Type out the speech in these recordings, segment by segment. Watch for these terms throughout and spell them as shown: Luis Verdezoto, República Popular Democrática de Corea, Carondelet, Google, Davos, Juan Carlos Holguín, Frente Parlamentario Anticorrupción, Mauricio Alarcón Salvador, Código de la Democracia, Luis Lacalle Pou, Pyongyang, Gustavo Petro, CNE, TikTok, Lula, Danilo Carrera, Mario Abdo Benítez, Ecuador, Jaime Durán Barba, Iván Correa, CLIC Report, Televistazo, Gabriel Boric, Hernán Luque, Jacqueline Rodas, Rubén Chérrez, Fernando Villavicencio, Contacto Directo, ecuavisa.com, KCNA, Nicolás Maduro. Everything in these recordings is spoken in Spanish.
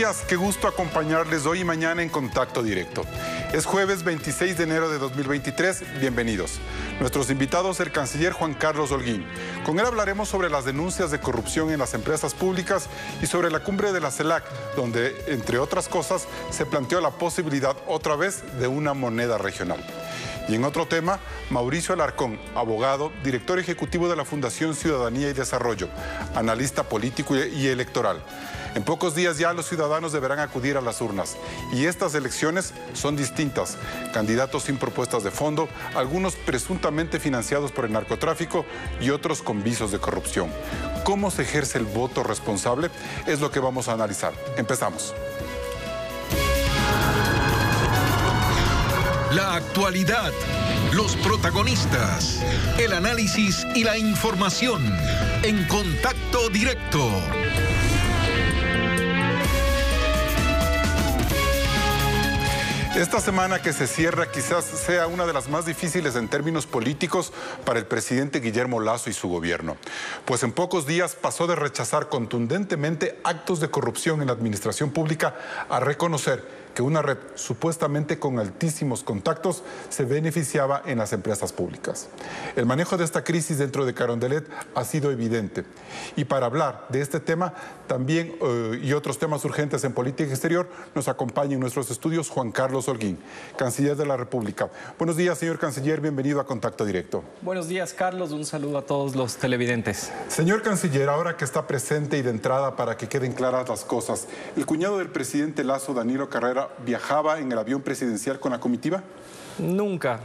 días, qué gusto acompañarles hoy y mañana en Contacto Directo. Es jueves 26 de enero de 2023, bienvenidos. Nuestros invitados, el canciller Juan Carlos Holguín. Con él hablaremos sobre las denuncias de corrupción en las empresas públicas y sobre la cumbre de la CELAC, donde, entre otras cosas, se planteó la posibilidad otra vez de una moneda regional. Y en otro tema, Mauricio Alarcón, abogado, director ejecutivo de la Fundación Ciudadanía y Desarrollo, analista político y electoral. En pocos días ya los ciudadanos deberán acudir a las urnas. Y estas elecciones son distintas. Candidatos sin propuestas de fondo, algunos presuntamente financiados por el narcotráfico y otros con visos de corrupción. ¿Cómo se ejerce el voto responsable? Es lo que vamos a analizar. Empezamos. La actualidad, los protagonistas, el análisis y la información en Contacto Directo. Esta semana que se cierra quizás sea una de las más difíciles en términos políticos para el presidente Guillermo Lasso y su gobierno, pues en pocos días pasó de rechazar contundentemente actos de corrupción en la administración pública a reconocer que una red supuestamente con altísimos contactos se beneficiaba en las empresas públicas. El manejo de esta crisis dentro de Carondelet ha sido evidente. Y para hablar de este tema también y otros temas urgentes en política exterior, nos acompaña en nuestros estudios Juan Carlos Holguín, canciller de la República. Buenos días, señor canciller, bienvenido a Contacto Directo. Buenos días, Carlos, un saludo a todos los televidentes. Señor canciller, ahora que está presente y de entrada para que queden claras las cosas, ¿el cuñado del presidente Lasso, Danilo Carrera, viajaba en el avión presidencial con la comitiva? Nunca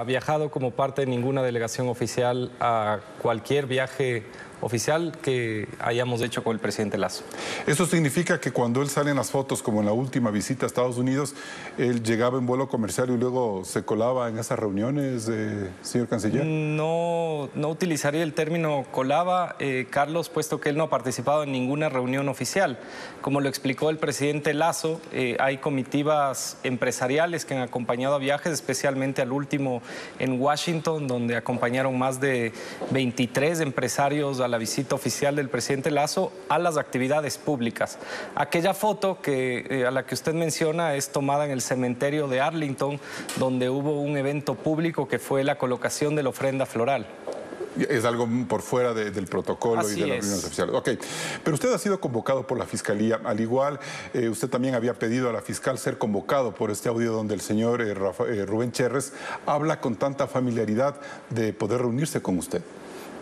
ha viajado como parte de ninguna delegación oficial a cualquier viaje oficial que hayamos hecho con el presidente Lasso. ¿Eso significa que cuando él sale en las fotos, como en la última visita a Estados Unidos, él llegaba en vuelo comercial y luego se colaba en esas reuniones, señor canciller? No utilizaría el término colaba, Carlos, puesto que él no ha participado en ninguna reunión oficial. Como lo explicó el presidente Lasso, hay comitivas empresariales que han acompañado a viajes, especialmente al último en Washington, donde acompañaron más de 23 empresarios a la visita oficial del presidente Lasso a las actividades públicas. Aquella foto a la que usted menciona es tomada en el cementerio de Arlington, donde hubo un evento público que fue la colocación de la ofrenda floral. Es algo por fuera del protocolo. Así y de las reuniones oficiales. Ok, pero usted ha sido convocado por la Fiscalía. Al igual, usted también había pedido a la fiscal ser convocado por este audio donde el señor Rubén Chérrez habla con tanta familiaridad de poder reunirse con usted.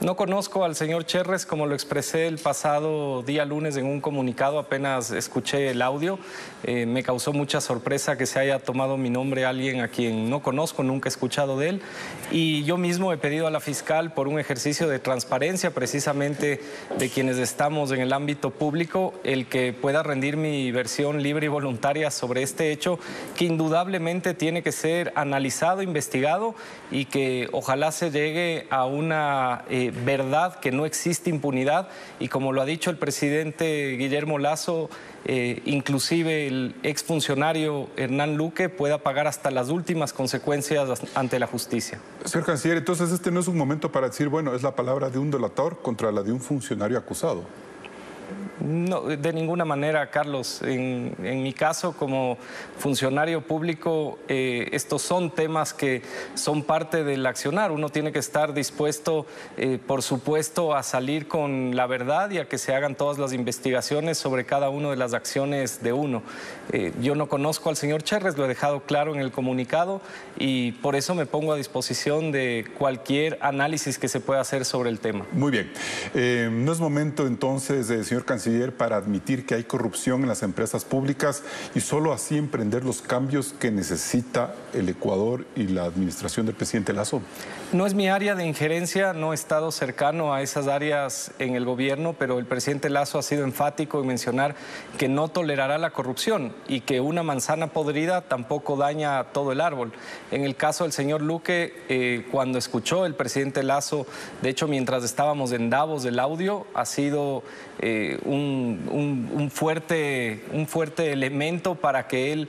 No conozco al señor Chérrez, como lo expresé el pasado día lunes en un comunicado, apenas escuché el audio. Me causó mucha sorpresa que se haya tomado mi nombre alguien a quien no conozco, nunca he escuchado de él. Y yo mismo he pedido a la fiscal por un ejercicio de transparencia, precisamente de quienes estamos en el ámbito público, el que pueda rendir mi versión libre y voluntaria sobre este hecho, que indudablemente tiene que ser analizado, investigado y que ojalá se llegue a una verdad, que no existe impunidad y, como lo ha dicho el presidente Guillermo Lasso, inclusive el exfuncionario Hernán Luque pueda pagar hasta las últimas consecuencias ante la justicia. Señor canciller, entonces este no es un momento para decir, bueno, es la palabra de un delator contra la de un funcionario acusado. No, de ninguna manera, Carlos. En mi caso, como funcionario público, estos son temas que son parte del accionar. Uno tiene que estar dispuesto, por supuesto, a salir con la verdad y a que se hagan todas las investigaciones sobre cada una de las acciones de uno. Yo no conozco al señor Chérrez, lo he dejado claro en el comunicado y por eso me pongo a disposición de cualquier análisis que se pueda hacer sobre el tema. Muy bien. No es momento, entonces, señor canciller, para admitir que hay corrupción en las empresas públicas y solo así emprender los cambios que necesita el Ecuador y la administración del presidente Lasso? No es mi área de injerencia, no he estado cercano a esas áreas en el gobierno, pero el presidente Lasso ha sido enfático en mencionar que no tolerará la corrupción y que una manzana podrida tampoco daña todo el árbol. En el caso del señor Luque, cuando escuchó el presidente Lasso, de hecho mientras estábamos en Davos, el audio ha sido un un fuerte elemento para que él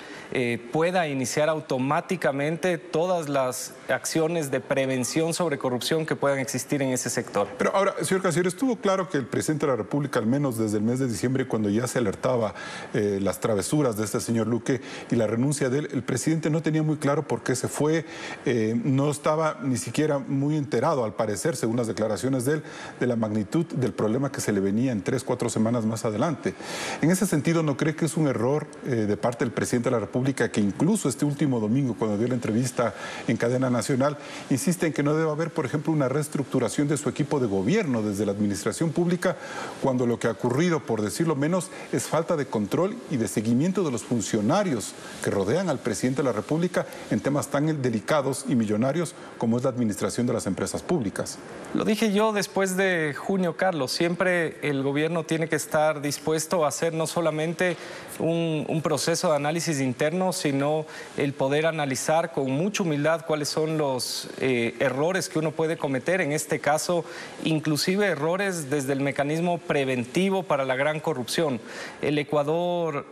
pueda iniciar automáticamente todas las acciones de prevención sobre corrupción que puedan existir en ese sector. Pero ahora, señor Canciller, estuvo claro que el presidente de la República, al menos desde el mes de diciembre, cuando ya se alertaba las travesuras de este señor Luque y la renuncia de él, el presidente no tenía muy claro por qué se fue, no estaba ni siquiera muy enterado, al parecer, según las declaraciones de él, de la magnitud del problema que se le venía en 3 o 4 semanas más adelante. En ese sentido, ¿no cree que es un error de parte del presidente de la República, que incluso este último domingo, cuando dio la entrevista en cadena nacional, insiste en que no debe haber, por ejemplo, una reestructuración de su equipo de gobierno desde la administración pública, cuando lo que ha ocurrido, por decirlo menos, es falta de control y de seguimiento de los funcionarios que rodean al presidente de la República en temas tan delicados y millonarios como es la administración de las empresas públicas? Lo dije yo después de junio, Carlos. Siempre el gobierno tiene que estar dispuesto a hacer no solamente un proceso de análisis interno, sino el poder analizar con mucha humildad cuáles son los errores que uno puede cometer. En este caso, inclusive errores desde el mecanismo preventivo para la gran corrupción. El Ecuador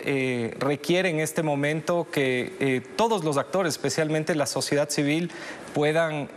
requiere en este momento que todos los actores, especialmente la sociedad civil, puedan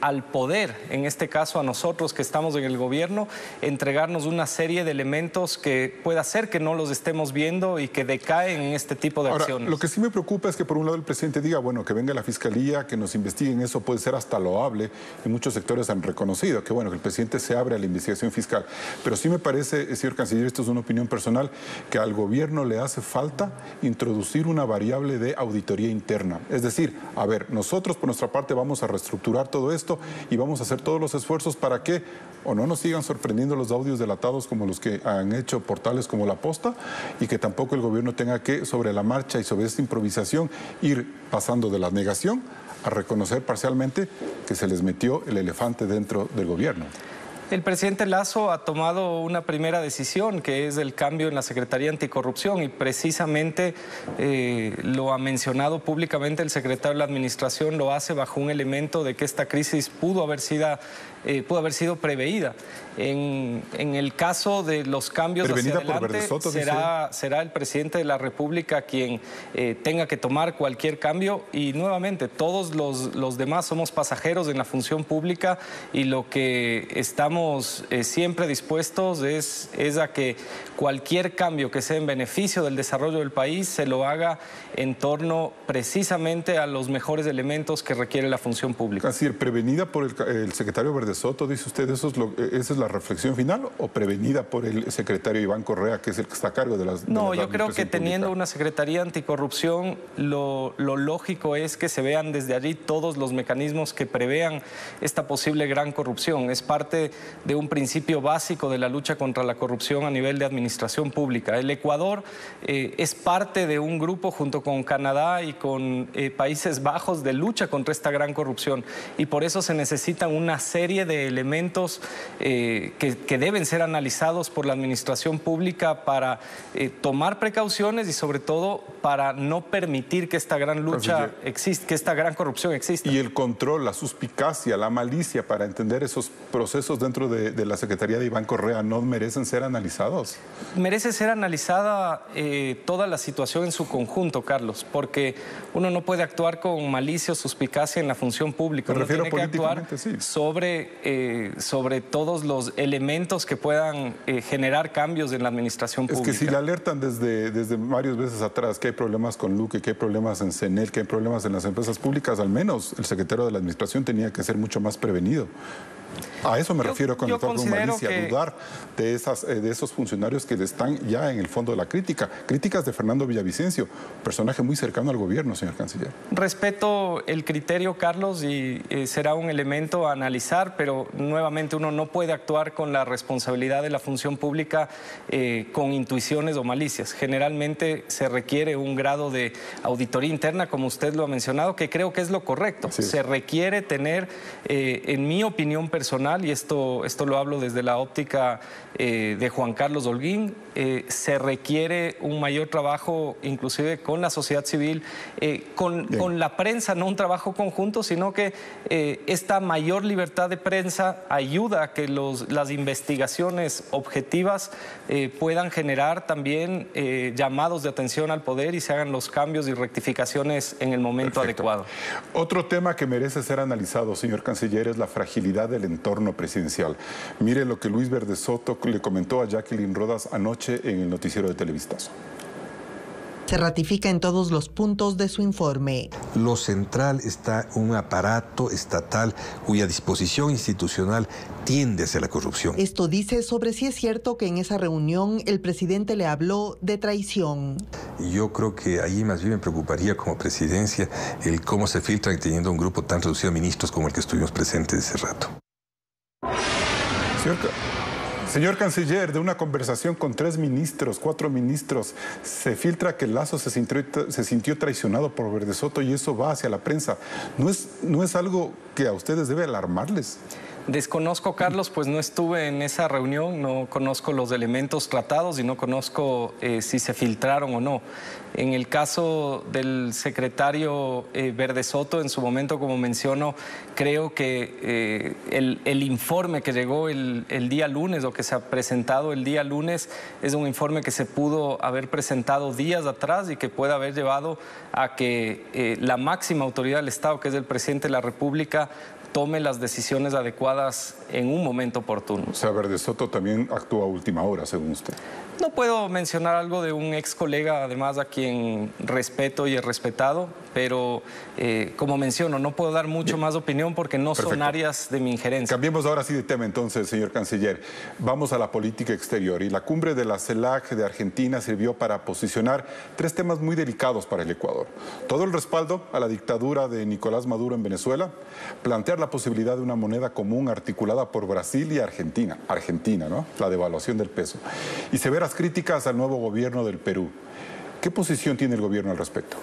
al poder, en este caso a nosotros que estamos en el gobierno, entregarnos una serie de elementos que pueda ser que no los estemos viendo y que decaen en este tipo de acciones. Lo que sí me preocupa es que por un lado el presidente diga, bueno, que venga la fiscalía, que nos investiguen, eso puede ser hasta loable, y muchos sectores han reconocido que bueno, que el presidente se abre a la investigación fiscal, pero sí me parece, señor Canciller, esto es una opinión personal, que al gobierno le hace falta introducir una variable de auditoría interna, es decir, a ver, nosotros por nuestra parte vamos a reestructurar todo esto y vamos a hacer todos los esfuerzos para que o no nos sigan sorprendiendo los audios delatados como los que han hecho portales como La Posta, y que tampoco el gobierno tenga que sobre la marcha y sobre esta improvisación ir pasando de la negación a reconocer parcialmente que se les metió el elefante dentro del gobierno. El presidente Lasso ha tomado una primera decisión, que es el cambio en la Secretaría Anticorrupción, y precisamente lo ha mencionado públicamente el secretario de la Administración, lo hace bajo un elemento de que esta crisis pudo haber sido preveída. En el caso de los cambios hacia adelante, será el presidente de la República quien tenga que tomar cualquier cambio, y nuevamente todos los demás somos pasajeros en la función pública, y lo que estamos siempre dispuestos es a que cualquier cambio que sea en beneficio del desarrollo del país se lo haga en torno precisamente a los mejores elementos que requiere la función pública. Así, prevenida por el secretario Verdezoto, dice usted, ¿esa es la reflexión final, o prevenida por el secretario Iván Correa, que es el que está a cargo de las... No, yo creo que teniendo una Secretaría Anticorrupción, lo lógico es que se vean desde allí todos los mecanismos que prevean esta posible gran corrupción. Es parte de un principio básico de la lucha contra la corrupción a nivel de administración pública. El Ecuador es parte de un grupo junto con Canadá y con Países Bajos de lucha contra esta gran corrupción, y por eso se necesitan una serie de elementos que deben ser analizados por la administración pública para tomar precauciones y sobre todo para no permitir que esta gran lucha exista, que esta gran corrupción exista. Y el control, la suspicacia, la malicia para entender esos procesos dentro de la Secretaría de Iván Correa, ¿no merecen ser analizados? Merece ser analizada toda la situación en su conjunto, Carlos, porque uno no puede actuar con malicia o suspicacia en la función pública. Me refiero políticamente, que actuar sobre todos los elementos que puedan generar cambios en la administración pública. Es que si le alertan desde varias veces atrás que hay problemas con Luque, que hay problemas en CNE, que hay problemas en las empresas públicas, al menos el secretario de la Administración tenía que ser mucho más prevenido. A eso me refiero con malicia, dudar de esos funcionarios que están ya en el fondo de la crítica. Críticas de Fernando Villavicencio, personaje muy cercano al gobierno, señor Canciller. Respeto el criterio, Carlos, y será un elemento a analizar, pero nuevamente uno no puede actuar con la responsabilidad de la función pública con intuiciones o malicias. Generalmente se requiere un grado de auditoría interna, como usted lo ha mencionado, que creo que es lo correcto. Se requiere tener, en mi opinión personal, personal, y esto lo hablo desde la óptica de Juan Carlos Holguín, se requiere un mayor trabajo inclusive con la sociedad civil, con la prensa, no un trabajo conjunto, sino que esta mayor libertad de prensa ayuda a que las investigaciones objetivas puedan generar también llamados de atención al poder y se hagan los cambios y rectificaciones en el momento adecuado. Otro tema que merece ser analizado, señor canciller, es la fragilidad del entorno presidencial. Mire lo que Luis Verdezoto le comentó a Jacqueline Rodas anoche en el noticiero de Televistazo. Se ratifica en todos los puntos de su informe. Lo central está un aparato estatal cuya disposición institucional tiende hacia la corrupción. Esto dice sobre si es cierto que en esa reunión el presidente le habló de traición. Yo creo que ahí más bien me preocuparía como presidencia el cómo se filtran teniendo un grupo tan reducido de ministros como el que estuvimos presentes ese rato. ¿Cierto? Señor canciller, de una conversación con 4 ministros, se filtra que Lasso se sintió traicionado por Verdezoto, y eso va hacia la prensa. ¿No es algo que a ustedes debe alarmarles? Desconozco, Carlos, pues no estuve en esa reunión, no conozco los elementos tratados y no conozco si se filtraron o no. En el caso del secretario Verdezoto, en su momento, como menciono, creo que el informe que llegó el día lunes o que se ha presentado el día lunes es un informe que se pudo haber presentado días atrás y que puede haber llevado a que la máxima autoridad del Estado, que es el presidente de la República, tome las decisiones adecuadas en un momento oportuno. O sea, Verdezoto también actúa a última hora, según usted. No puedo mencionar algo de un ex colega, además, a quien respeto y he respetado, pero como menciono, no puedo dar mucho más opinión porque no son áreas de mi injerencia. Cambiemos ahora sí de tema, entonces, señor canciller. Vamos a la política exterior, y la cumbre de la CELAC de Argentina sirvió para posicionar 3 temas muy delicados para el Ecuador. Todo el respaldo a la dictadura de Nicolás Maduro en Venezuela, plantear la posibilidad de una moneda común articulada por Brasil y Argentina. Argentina, ¿no? La devaluación del peso. Y severas críticas al nuevo gobierno del Perú. ¿Qué posición tiene el gobierno al respecto?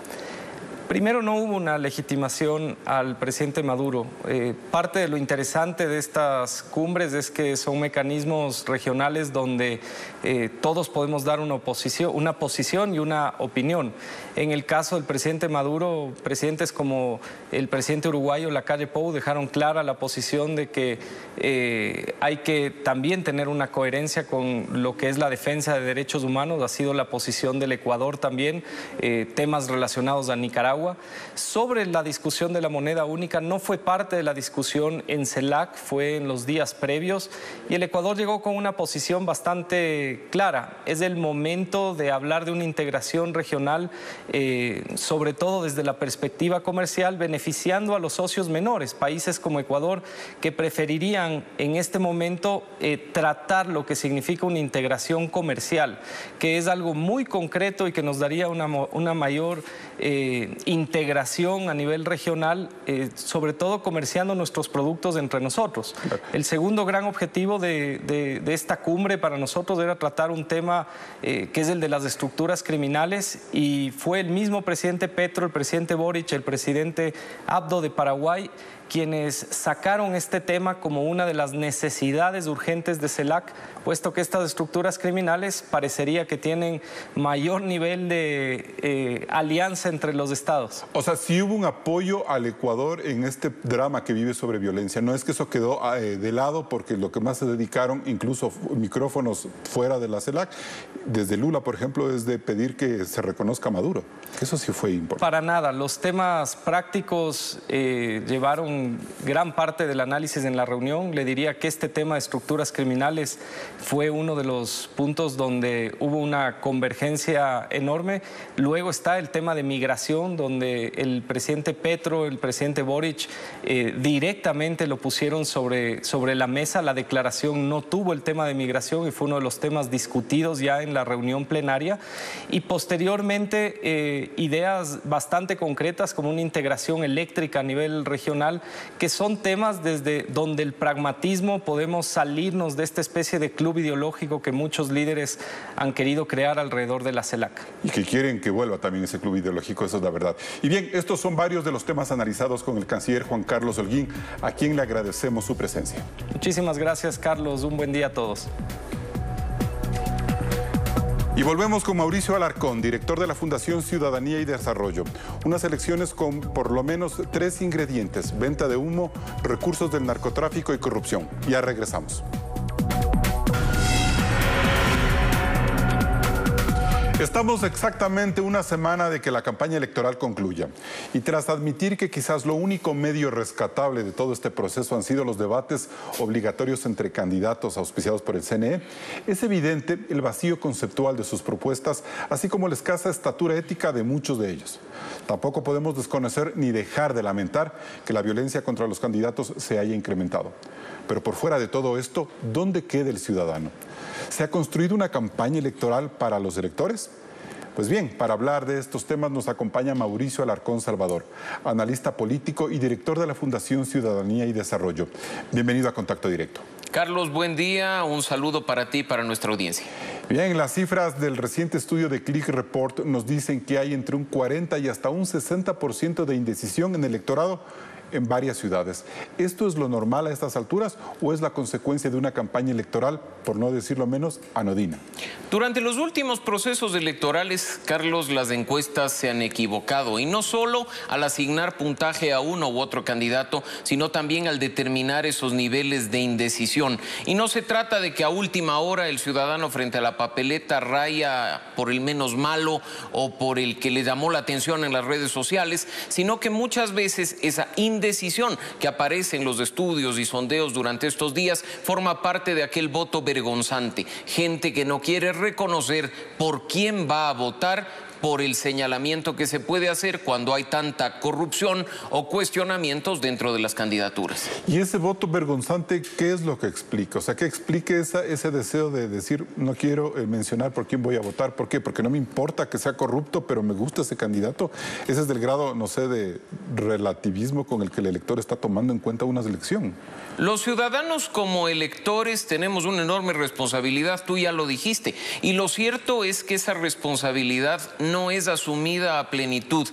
Primero, no hubo una legitimación al presidente Maduro. Parte de lo interesante de estas cumbres es que son mecanismos regionales donde todos podemos dar una posición y una opinión. En el caso del presidente Maduro, presidentes como el presidente uruguayo Lacalle Pou dejaron clara la posición de que hay que también tener una coherencia con lo que es la defensa de derechos humanos. Ha sido la posición del Ecuador también, temas relacionados a Nicaragua. Sobre la discusión de la moneda única, no fue parte de la discusión en CELAC, fue en los días previos, y el Ecuador llegó con una posición bastante clara. Es el momento de hablar de una integración regional, sobre todo desde la perspectiva comercial, beneficiando a los socios menores, países como Ecuador, que preferirían en este momento tratar lo que significa una integración comercial, que es algo muy concreto y que nos daría una mayor integración a nivel regional, sobre todo comerciando nuestros productos entre nosotros. El segundo gran objetivo de esta cumbre para nosotros era tratar un tema que es el de las estructuras criminales, y fue el mismo presidente Petro, el presidente Boric, el presidente Abdo de Paraguay, quienes sacaron este tema como una de las necesidades urgentes de CELAC, puesto que estas estructuras criminales parecería que tienen mayor nivel de alianza entre los estados. O sea, sí hubo un apoyo al Ecuador en este drama que vive sobre violencia. No es que eso quedó de lado, porque lo que más se dedicaron, incluso micrófonos fuera de la CELAC, desde Lula, por ejemplo, es de pedir que se reconozca a Maduro. Eso sí fue importante. Para nada. Los temas prácticos llevaron gran parte del análisis en la reunión. Le diría que este tema de estructuras criminales fue uno de los puntos donde hubo una convergencia enorme. Luego está el tema de migración, donde el presidente Petro, el presidente Boric directamente lo pusieron sobre la mesa. La declaración no tuvo el tema de migración y fue uno de los temas discutidos ya en la reunión plenaria. Y posteriormente ideas bastante concretas como una integración eléctrica a nivel regional, que son temas desde donde el pragmatismo podemos salirnos de esta especie de club ideológico que muchos líderes han querido crear alrededor de la CELAC. Y que quieren que vuelva también ese club ideológico, eso es la verdad. verdad. Y bien, estos son varios de los temas analizados con el canciller Juan Carlos Holguín, a quien le agradecemos su presencia. Muchísimas gracias, Carlos. Un buen día a todos. Y volvemos con Mauricio Alarcón, director de la Fundación Ciudadanía y Desarrollo. Unas elecciones con por lo menos 3 ingredientes: venta de humo, recursos del narcotráfico y corrupción. Ya regresamos. Estamos exactamente una semana de que la campaña electoral concluya, y tras admitir que quizás lo único medio rescatable de todo este proceso han sido los debates obligatorios entre candidatos auspiciados por el CNE, es evidente el vacío conceptual de sus propuestas, así como la escasa estatura ética de muchos de ellos. Tampoco podemos desconocer ni dejar de lamentar que la violencia contra los candidatos se haya incrementado. Pero por fuera de todo esto, ¿dónde queda el ciudadano? ¿Se ha construido una campaña electoral para los electores? Pues bien, para hablar de estos temas nos acompaña Mauricio Alarcón Salvador, analista político y director de la Fundación Ciudadanía y Desarrollo. Bienvenido a Contacto Directo. Carlos, buen día. Un saludo para ti y para nuestra audiencia. Bien, las cifras del reciente estudio de CLIC Report nos dicen que hay entre un 40 y hasta un 60% de indecisión en el electorado en varias ciudades. ¿Esto es lo normal a estas alturas o es la consecuencia de una campaña electoral, por no decirlo menos, anodina? Durante los últimos procesos electorales, Carlos, las encuestas se han equivocado, y no solo al asignar puntaje a uno u otro candidato, sino también al determinar esos niveles de indecisión. Y no se trata de que a última hora el ciudadano frente a la papeleta raya por el menos malo o por el que le llamó la atención en las redes sociales, sino que muchas veces esa indecisión que aparece en los estudios y sondeos durante estos días forma parte de aquel voto vergonzante. Gente que no quiere reconocer por quién va a votar por el señalamiento que se puede hacer cuando hay tanta corrupción o cuestionamientos dentro de las candidaturas. ¿Y ese voto vergonzante qué es lo que explica? O sea, ¿qué explica ese deseo de decir no quiero mencionar por quién voy a votar? ¿Por qué? Porque no me importa que sea corrupto, pero me gusta ese candidato. Ese es del grado, no sé, de relativismo con el que el elector está tomando en cuenta una elección. Los ciudadanos como electores tenemos una enorme responsabilidad, tú ya lo dijiste, y lo cierto es que esa responsabilidad no es asumida a plenitud.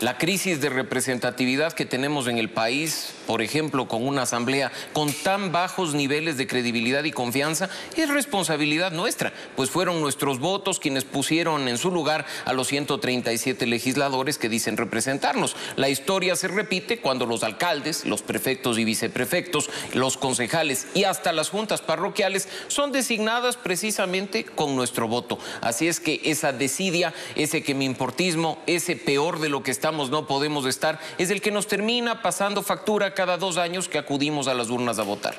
La crisis de representatividad que tenemos en el país, por ejemplo, con una asamblea con tan bajos niveles de credibilidad y confianza, es responsabilidad nuestra, pues fueron nuestros votos quienes pusieron en su lugar a los 137 legisladores que dicen representarnos. La historia se repite cuando los alcaldes, los prefectos y viceprefectos, los concejales y hasta las juntas parroquiales son designadas precisamente con nuestro voto. Así es que esa desidia, ese que me importismo, ese peor de lo que estamos no podemos estar, es el que nos termina pasando factura cada 2 años que acudimos a las urnas a votar.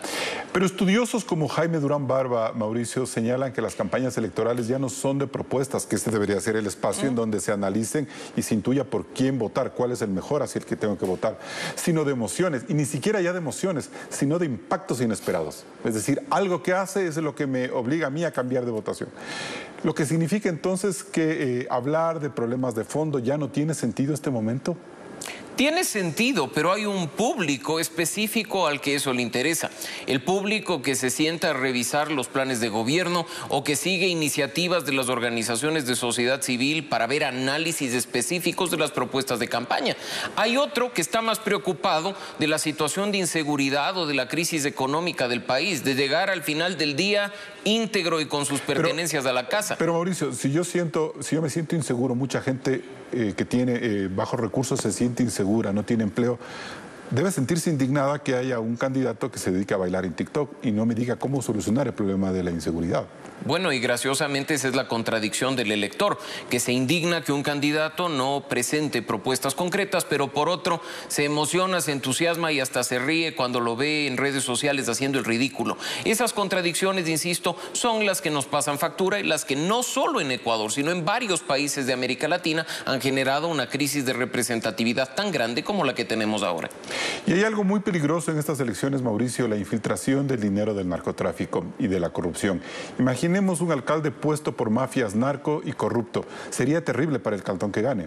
Pero estudiosos como Jaime Durán Barba, Mauricio, señalan que las campañas electorales ya no son de propuestas, que este debería ser el espacio en donde se analicen y se intuya por quién votar, cuál es el mejor hacia el que tengo que votar, sino de emociones, y ni siquiera ya de emociones, sino de impactos inesperados. Es decir, algo que hace es lo que me obliga a mí a cambiar de votación. Lo que significa entonces que hablar de problemas de fondo ya no tiene sentido este momento. Tiene sentido, pero hay un público específico al que eso le interesa. El público que se sienta a revisar los planes de gobierno o que sigue iniciativas de las organizaciones de sociedad civil para ver análisis específicos de las propuestas de campaña. Hay otro que está más preocupado de la situación de inseguridad o de la crisis económica del país, de llegar al final del día íntegro y con sus pertenencias a la casa. Pero Mauricio, si yo me siento inseguro, mucha gente que tiene bajos recursos se siente insegura, no tiene empleo, debe sentirse indignada que haya un candidato que se dedique a bailar en TikTok y no me diga cómo solucionar el problema de la inseguridad. Bueno, y graciosamente esa es la contradicción del elector, que se indigna que un candidato no presente propuestas concretas, pero por otro se emociona, se entusiasma y hasta se ríe cuando lo ve en redes sociales haciendo el ridículo. Esas contradicciones, insisto, son las que nos pasan factura y las que no solo en Ecuador, sino en varios países de América Latina han generado una crisis de representatividad tan grande como la que tenemos ahora. Y hay algo muy peligroso en estas elecciones, Mauricio, la infiltración del dinero del narcotráfico y de la corrupción. Imagina. Tenemos un alcalde puesto por mafias, narco y corrupto. Sería terrible para el cantón que gane.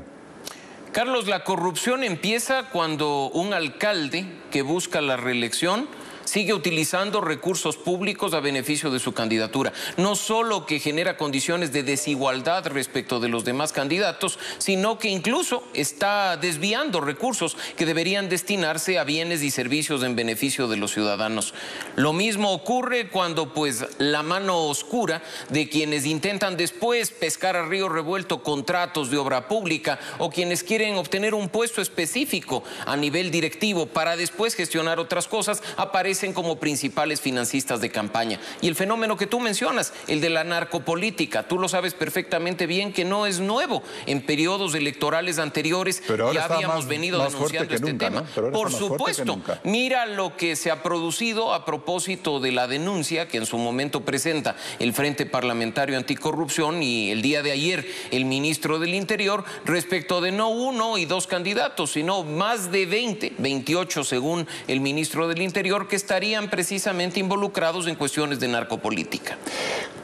Carlos, la corrupción empieza cuando un alcalde que busca la reelección sigue utilizando recursos públicos a beneficio de su candidatura. No solo que genera condiciones de desigualdad respecto de los demás candidatos, sino que incluso está desviando recursos que deberían destinarse a bienes y servicios en beneficio de los ciudadanos. Lo mismo ocurre cuando la mano oscura de quienes intentan después pescar a río revuelto contratos de obra pública o quienes quieren obtener un puesto específico a nivel directivo para después gestionar otras cosas, aparecen como principales financistas de campaña. Y el fenómeno que tú mencionas, el de la narcopolítica, tú lo sabes perfectamente bien que no es nuevo. En periodos electorales anteriores ya habíamos venido denunciando este tema. Por supuesto, mira lo que se ha producido a propósito de la denuncia que en su momento presenta el Frente Parlamentario Anticorrupción y el día de ayer el ministro del Interior respecto de no uno y dos candidatos, sino más de 20, 28 según el ministro del Interior, que estarían precisamente involucrados en cuestiones de narcopolítica.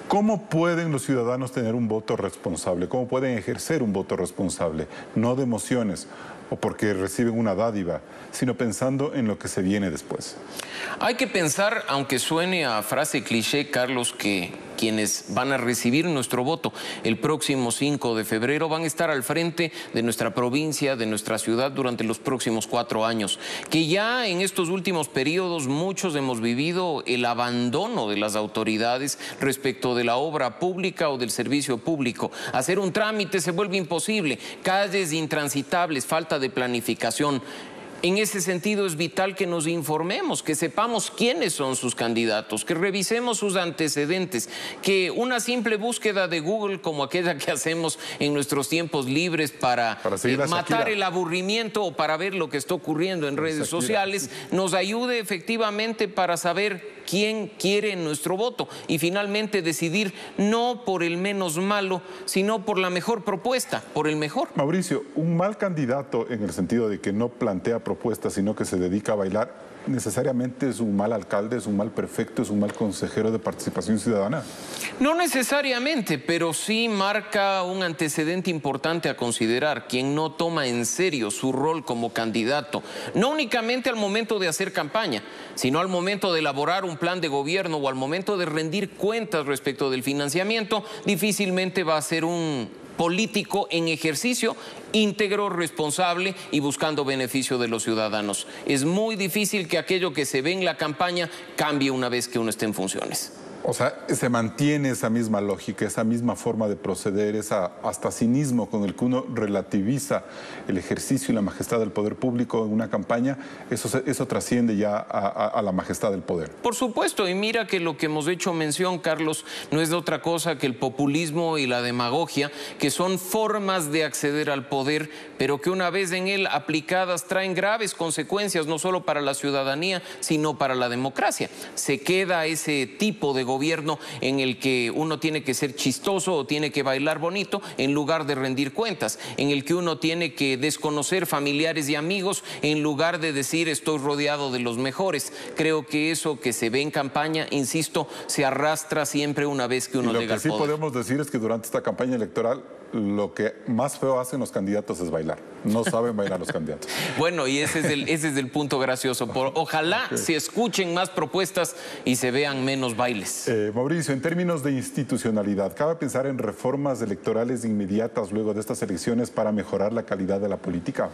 ¿Cómo pueden los ciudadanos tener un voto responsable? ¿Cómo pueden ejercer un voto responsable? No de emociones o porque reciben una dádiva, sino pensando en lo que se viene después. Hay que pensar, aunque suene a frase cliché, Carlos, que quienes van a recibir nuestro voto el próximo 5 de febrero van a estar al frente de nuestra provincia, de nuestra ciudad durante los próximos 4 años, que ya en estos últimos periodos muchos hemos vivido el abandono de las autoridades respecto de la obra pública o del servicio público. Hacer un trámite se vuelve imposible, calles intransitables, falta de planificación. En ese sentido es vital que nos informemos, que sepamos quiénes son sus candidatos, que revisemos sus antecedentes, que una simple búsqueda de Google como aquella que hacemos en nuestros tiempos libres para matar el aburrimiento o para ver lo que está ocurriendo en redes sociales, nos ayude efectivamente para saber quién quiere nuestro voto y finalmente decidir no por el menos malo, sino por la mejor propuesta, por el mejor. Mauricio, un mal candidato en el sentido de que no plantea propuesta, sino que se dedica a bailar, necesariamente es un mal alcalde, es un mal prefecto, es un mal consejero de participación ciudadana. No necesariamente, pero sí marca un antecedente importante a considerar: quien no toma en serio su rol como candidato, no únicamente al momento de hacer campaña, sino al momento de elaborar un plan de gobierno o al momento de rendir cuentas respecto del financiamiento, difícilmente va a ser un político en ejercicio, íntegro, responsable y buscando beneficio de los ciudadanos. Es muy difícil que aquello que se ve en la campaña cambie una vez que uno esté en funciones. O sea, se mantiene esa misma lógica, esa misma forma de proceder, esa hasta cinismo con el que uno relativiza el ejercicio y la majestad del poder público en una campaña. Eso trasciende ya a la majestad del poder. Por supuesto, y mira que lo que hemos hecho mención, Carlos, no es de otra cosa que el populismo y la demagogia, que son formas de acceder al poder, pero que una vez en él aplicadas traen graves consecuencias, no solo para la ciudadanía, sino para la democracia. Se queda ese tipo de gobierno en el que uno tiene que ser chistoso o tiene que bailar bonito en lugar de rendir cuentas, en el que uno tiene que desconocer familiares y amigos en lugar de decir estoy rodeado de los mejores. Creo que eso que se ve en campaña, insisto, se arrastra siempre una vez que uno llega al poder. Lo que sí podemos decir es que durante esta campaña electoral lo que más feo hacen los candidatos es bailar. No saben bailar los candidatos. Bueno, y ese es el punto gracioso. Ojalá se escuchen más propuestas y se vean menos bailes. Mauricio, en términos de institucionalidad, ¿cabe pensar en reformas electorales inmediatas luego de estas elecciones para mejorar la calidad de la política?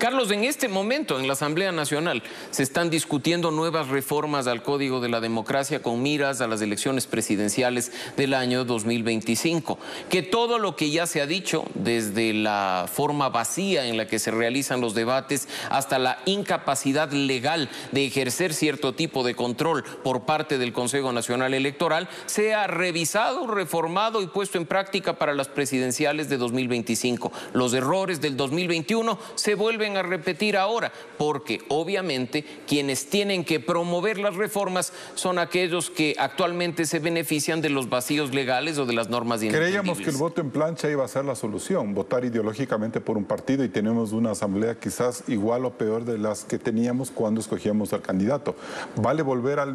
Carlos, en este momento en la Asamblea Nacional se están discutiendo nuevas reformas al Código de la Democracia con miras a las elecciones presidenciales del año 2025. Que todo lo que ya se ha dicho, desde la forma vacía en la que se realizan los debates hasta la incapacidad legal de ejercer cierto tipo de control por parte del Consejo Nacional Electoral, sea revisado, reformado y puesto en práctica para las presidenciales de 2025. Los errores del 2021 se vuelven a repetir ahora, porque obviamente quienes tienen que promover las reformas son aquellos que actualmente se benefician de los vacíos legales o de las normas inentendibles. Creíamos que el voto en plancha iba a ser la solución, votar ideológicamente por un partido, y tenemos una asamblea quizás igual o peor de las que teníamos cuando escogíamos al candidato. ¿Vale volver a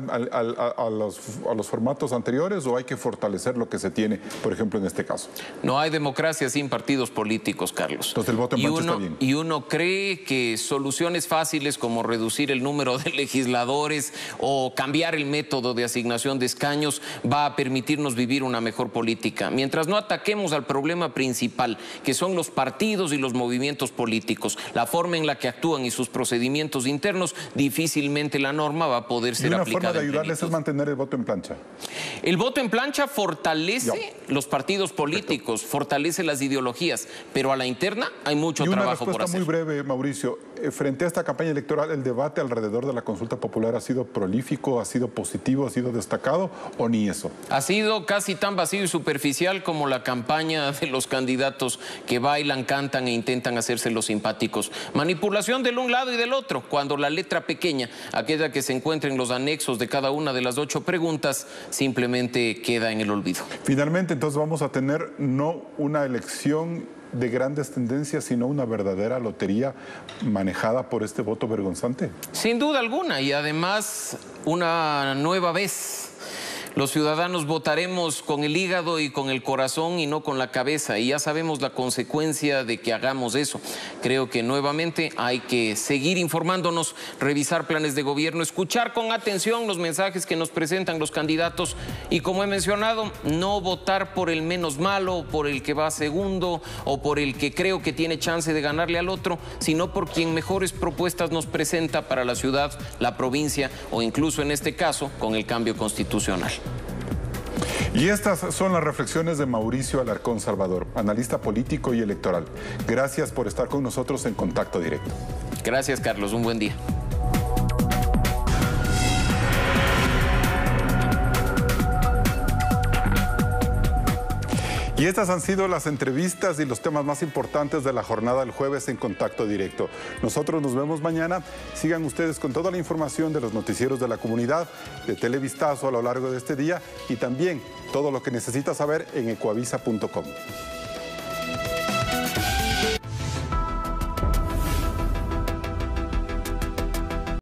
los formatos anteriores o hay que fortalecer lo que se tiene, por ejemplo, en este caso? No hay democracia sin partidos políticos, Carlos. Entonces el voto en plancha está bien. Y uno cree cree que soluciones fáciles como reducir el número de legisladores o cambiar el método de asignación de escaños va a permitirnos vivir una mejor política? Mientras no ataquemos al problema principal, que son los partidos y los movimientos políticos, la forma en la que actúan y sus procedimientos internos, difícilmente la norma va a poder ser aplicada. Y una forma de ayudarles es mantener el voto en plancha. El voto en plancha fortalece los partidos políticos, fortalece las ideologías, pero a la interna hay mucho trabajo por hacer. Una respuesta muy breve, Mauricio. Frente a esta campaña electoral, ¿el debate alrededor de la consulta popular ha sido prolífico, ha sido positivo, ha sido destacado o ni eso? Ha sido casi tan vacío y superficial como la campaña de los candidatos que bailan, cantan e intentan hacerse los simpáticos. Manipulación del un lado y del otro, cuando la letra pequeña, aquella que se encuentra en los anexos de cada una de las 8 preguntas, simplemente queda en el olvido. Finalmente, entonces, vamos a tener no una elección de grandes tendencias, sino una verdadera lotería manejada por este voto vergonzante. Sin duda alguna, y además una nueva vez los ciudadanos votaremos con el hígado y con el corazón y no con la cabeza, y ya sabemos la consecuencia de que hagamos eso. Creo que nuevamente hay que seguir informándonos, revisar planes de gobierno, escuchar con atención los mensajes que nos presentan los candidatos y, como he mencionado, no votar por el menos malo, por el que va segundo o por el que creo que tiene chance de ganarle al otro, sino por quien mejores propuestas nos presenta para la ciudad, la provincia o incluso, en este caso, con el cambio constitucional. Y estas son las reflexiones de Mauricio Alarcón Salvador, analista político y electoral. Gracias por estar con nosotros en Contacto Directo. Gracias, Carlos. Un buen día. Y estas han sido las entrevistas y los temas más importantes de la jornada del jueves en Contacto Directo. Nosotros nos vemos mañana. Sigan ustedes con toda la información de los noticieros de la comunidad, de Televistazo a lo largo de este día, y también todo lo que necesita saber en ecuavisa.com.